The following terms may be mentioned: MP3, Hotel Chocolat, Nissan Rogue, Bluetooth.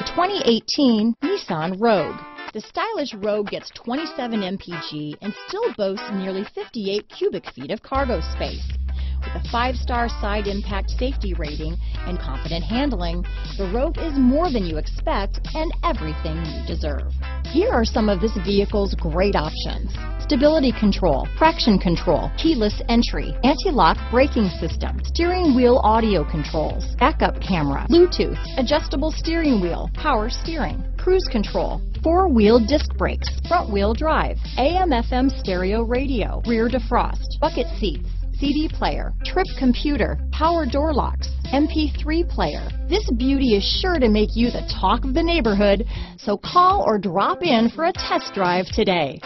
The 2018 Nissan Rogue. The stylish Rogue gets 27 mpg and still boasts nearly 58 cubic feet of cargo space. With a 5-star side impact safety rating and confident handling, the Rogue is more than you expect and everything you deserve. Here are some of this vehicle's great options: stability control, traction control, keyless entry, anti-lock braking system, steering wheel audio controls, backup camera, Bluetooth, adjustable steering wheel, power steering, cruise control, four-wheel disc brakes, front-wheel drive, AM/FM stereo radio, rear defrost, bucket seats, CD player, trip computer, power door locks, MP3 player. This beauty is sure to make you the talk of the neighborhood, so call or drop in for a test drive today.